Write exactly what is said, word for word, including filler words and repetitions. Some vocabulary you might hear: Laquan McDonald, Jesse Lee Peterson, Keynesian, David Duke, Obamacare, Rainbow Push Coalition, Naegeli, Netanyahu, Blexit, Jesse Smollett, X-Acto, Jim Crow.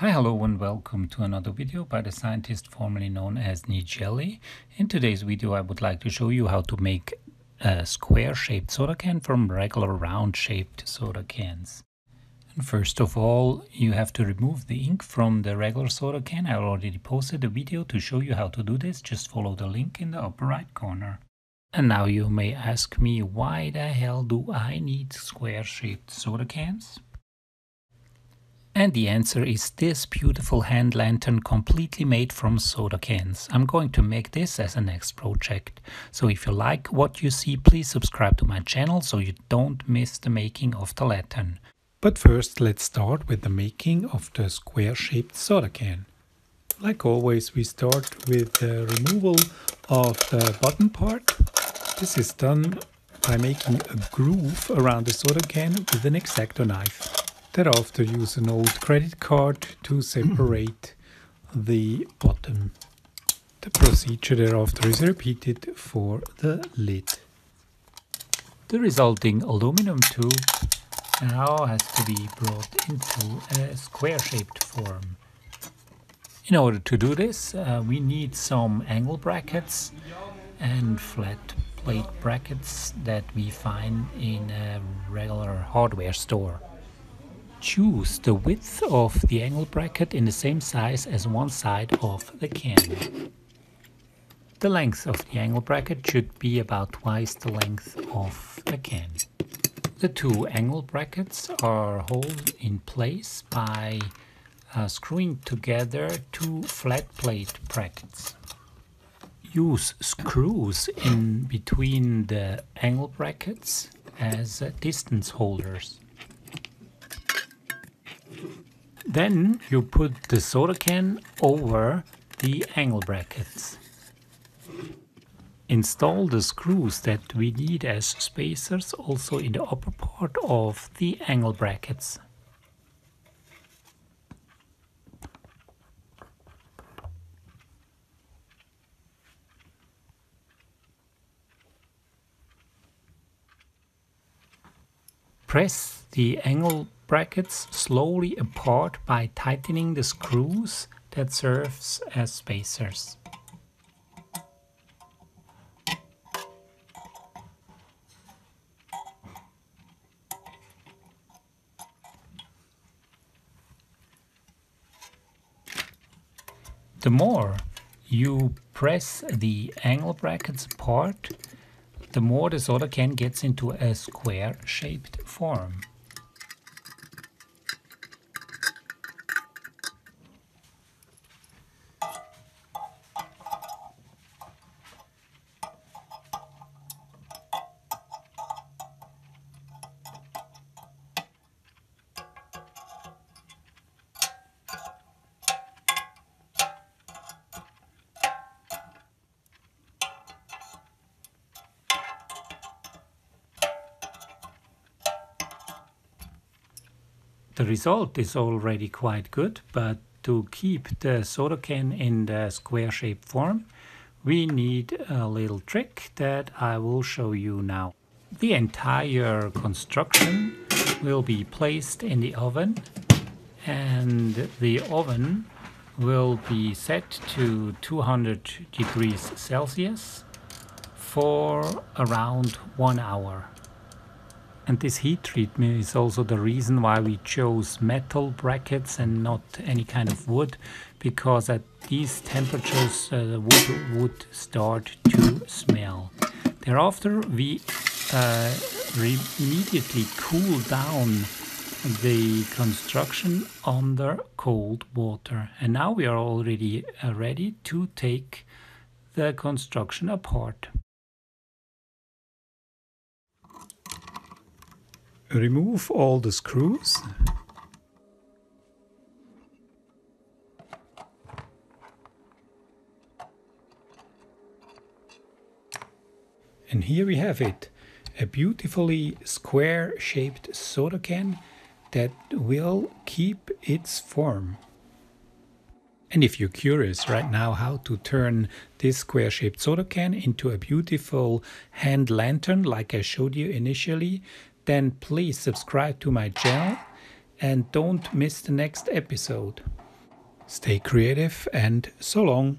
Hi, hello and welcome to another video by the scientist formerly known as Naegeli. In today's video I would like to show you how to make a square-shaped soda can from regular round-shaped soda cans. And first of all, you have to remove the ink from the regular soda can. I already posted a video to show you how to do this, just follow the link in the upper right corner. And now you may ask me, why the hell do I need square-shaped soda cans? And the answer is this beautiful hand lantern completely made from soda cans. I'm going to make this as a next project. So if you like what you see, please subscribe to my channel so you don't miss the making of the lantern. But first let's start with the making of the square-shaped soda can. Like always, we start with the removal of the bottom part. This is done by making a groove around the soda can with an X-Acto knife. Thereafter, use an old credit card to separate the bottom. The procedure thereafter is repeated for the lid. The resulting aluminum tube now has to be brought into a square-shaped form. In order to do this, uh, we need some angle brackets and flat plate brackets that we find in a regular hardware store. Choose the width of the angle bracket in the same size as one side of the can. The length of the angle bracket should be about twice the length of the can. The two angle brackets are held in place by uh, screwing together two flat plate brackets. Use screws in between the angle brackets as uh, distance holders. Then you put the soda can over the angle brackets. Install the screws that we need as spacers also in the upper part of the angle brackets. Press the angle brackets slowly apart by tightening the screws that serves as spacers. The more you press the angle brackets apart, the more the soda can gets into a square-shaped form. The result is already quite good, but to keep the soda can in the square-shaped form, we need a little trick that I will show you now. The entire construction will be placed in the oven, and the oven will be set to two hundred degrees Celsius for around one hour. And this heat treatment is also the reason why we chose metal brackets and not any kind of wood, because at these temperatures uh, the wood would start to smell. Thereafter we uh, immediately cool down the construction under cold water. And now we are already uh, ready to take the construction apart. Remove all the screws. And here we have it, a beautifully square-shaped soda can that will keep its form. And if you're curious right now how to turn this square-shaped soda can into a beautiful hand lantern like I showed you initially, then please subscribe to my channel and don't miss the next episode. Stay creative and so long!